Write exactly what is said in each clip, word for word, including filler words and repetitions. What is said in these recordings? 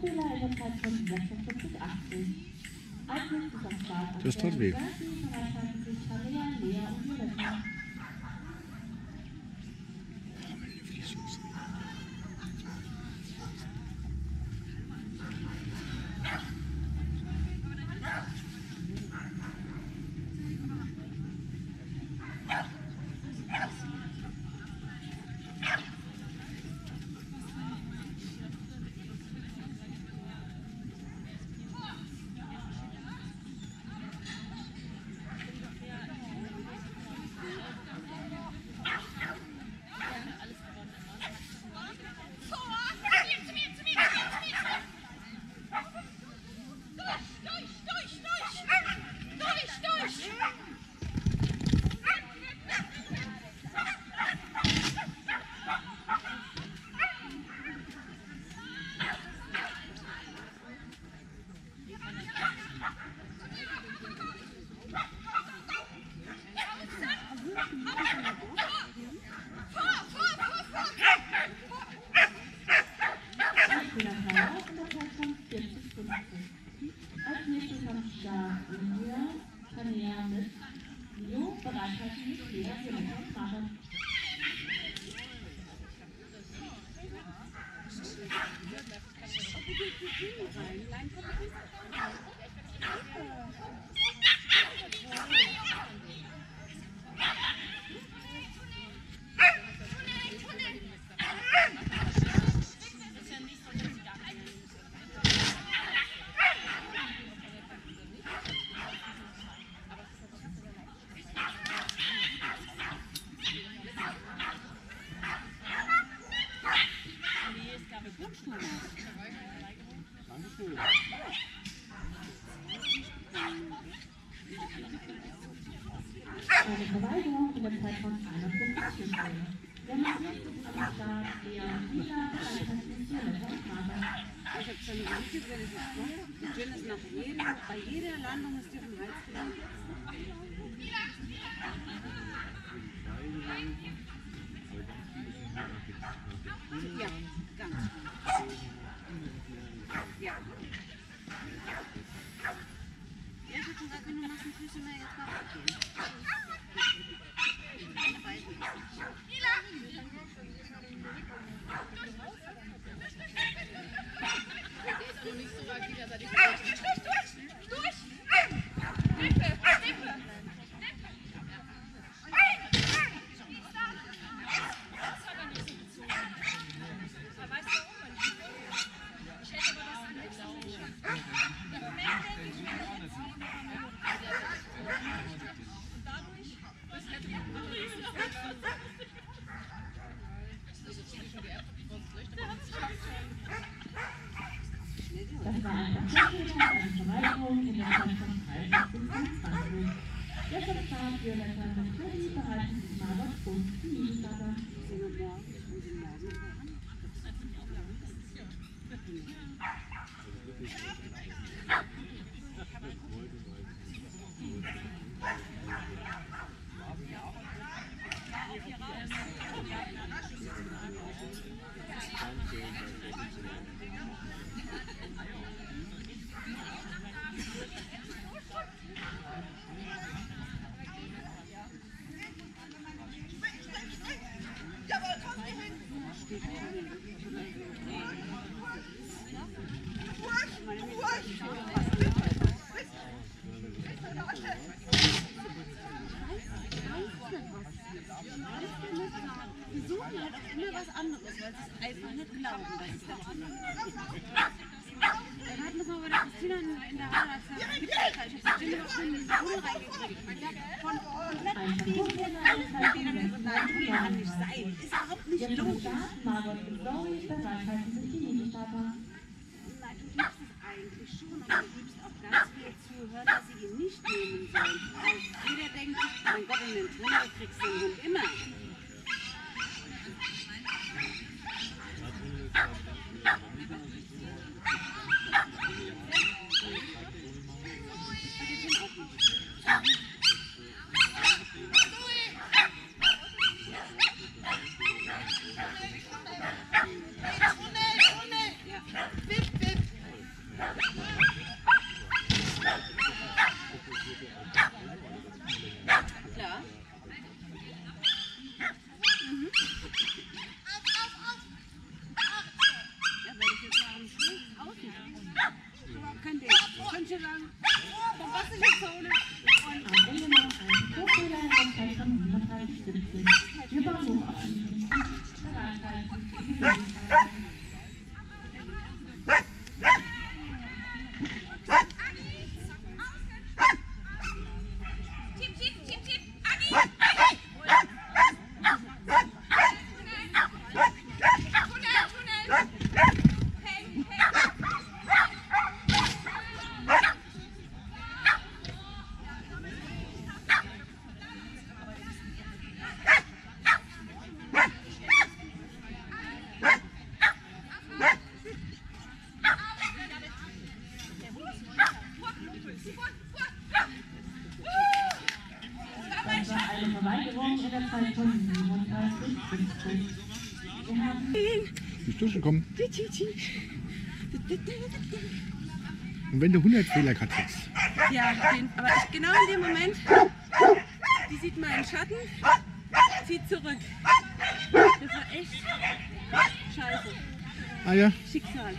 Fehler in der Zeit von sechsundvierzig achtzig. Als nächstes am Start das tut weh. Verabschieden sich Tanja, Lea und Violetta. Bip, bip. Kommen. Und wenn du hundert Fehler katzest. Ja, aber ich, genau in dem Moment, die sieht mal einen Schatten, zieht zurück. Das war echt scheiße. Ah ja? Schicksal.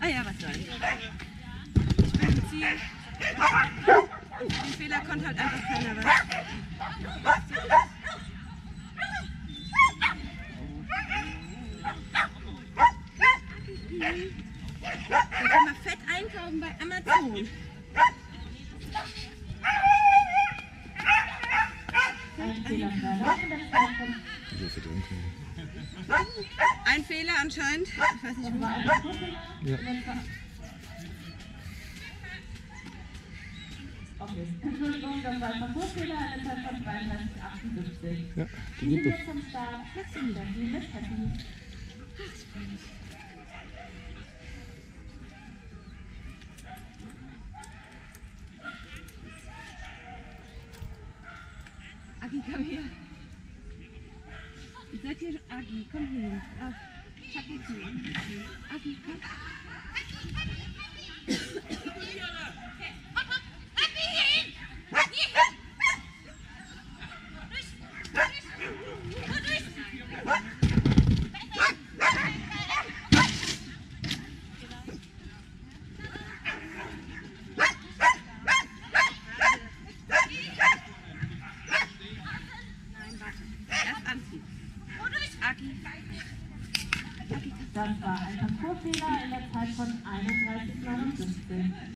Ah ja, was soll ich? Ich bin sie. Den Fehler konnte halt einfach keiner was. Bei Amazon. Ein Fehler anscheinend. Ich weiß nicht, wo war ja. Okay. Entschuldigung, das war ein Versuchsfehler an der Zeit von dreiunddreißig achtundsiebzig. Ja, die sind jetzt am Start. Agi, komm her. Seid ihr schon? Agi, komm her. Ach, Agi, komm. Das war ein Parcoursfehler in der Zeit von einunddreißig neunundfünfzig.